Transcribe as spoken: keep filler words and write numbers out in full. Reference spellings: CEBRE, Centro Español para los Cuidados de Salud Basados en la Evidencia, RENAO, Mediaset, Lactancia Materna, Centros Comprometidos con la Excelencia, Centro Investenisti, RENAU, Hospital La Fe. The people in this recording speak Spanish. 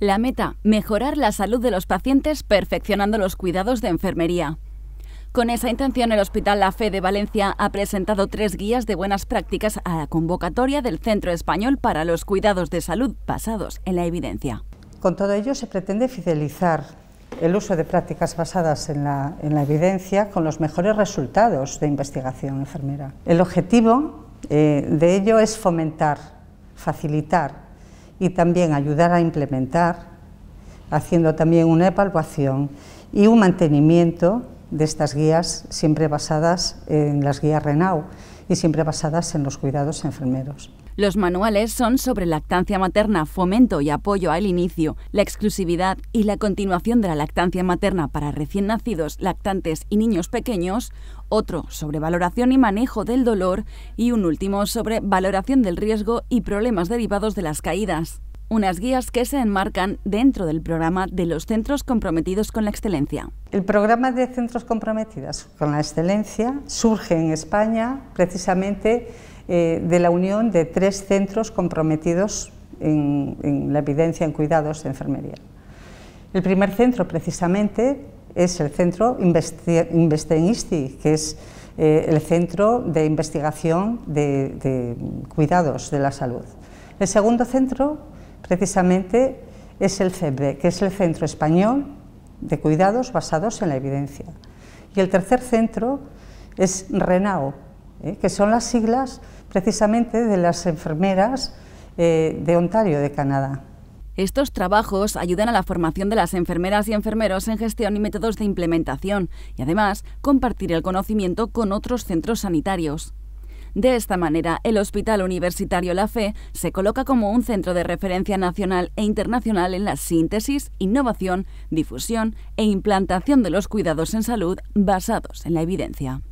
La meta, mejorar la salud de los pacientes perfeccionando los cuidados de enfermería. Con esa intención, el Hospital La Fe de Valencia ha presentado tres guías de buenas prácticas a la convocatoria del Centro Español para los Cuidados de Salud Basados en la Evidencia. Con todo ello se pretende fidelizar el uso de prácticas basadas en la, en la evidencia con los mejores resultados de investigación enfermera. El objetivo eh, de ello es fomentar, facilitar y también ayudar a implementar, haciendo también una evaluación y un mantenimiento de estas guías, siempre basadas en las guías RENAU y siempre basadas en los cuidados enfermeros. Los manuales son sobre lactancia materna, fomento y apoyo al inicio, la exclusividad y la continuación de la lactancia materna para recién nacidos, lactantes y niños pequeños, otro sobre valoración y manejo del dolor y un último sobre valoración del riesgo y problemas derivados de las caídas. Unas guías que se enmarcan dentro del programa de los Centros Comprometidos con la Excelencia. El programa de Centros Comprometidos con la Excelencia surge en España precisamente eh, de la unión de tres centros comprometidos en, en la evidencia en cuidados de enfermería. El primer centro precisamente es el Centro Investenisti, que es eh, el centro de investigación de, de cuidados de la salud. El segundo centro precisamente es el CEBRE, que es el Centro Español de Cuidados Basados en la Evidencia. Y el tercer centro es RENAO, ¿eh? que son las siglas precisamente de las enfermeras eh, de Ontario, de Canadá. Estos trabajos ayudan a la formación de las enfermeras y enfermeros en gestión y métodos de implementación y además compartir el conocimiento con otros centros sanitarios. De esta manera, el Hospital Universitario La Fe se coloca como un centro de referencia nacional e internacional en la síntesis, innovación, difusión e implantación de los cuidados en salud basados en la evidencia.